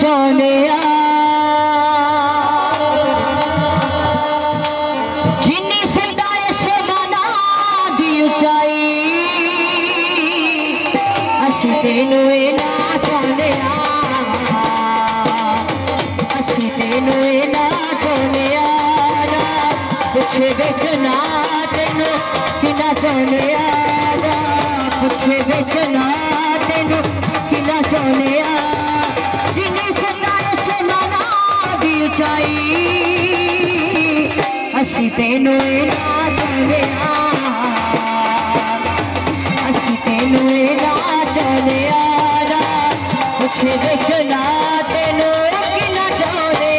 चौनिया तेनू असि तेनू ना चाहने आना कुछ देखना तेनू ना चाहने तेनू ना चाहने असि तेनू ना चाहने कुछ बेचना तेनू ना चाहने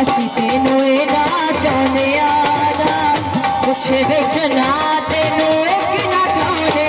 असि तेनू ना चाहने असि तेनू ना चाहने कुछ बेचना तेनू कि ना चाहने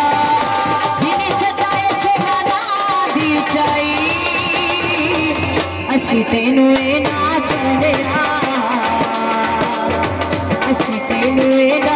असि तेनू ना चाहने असि तेनू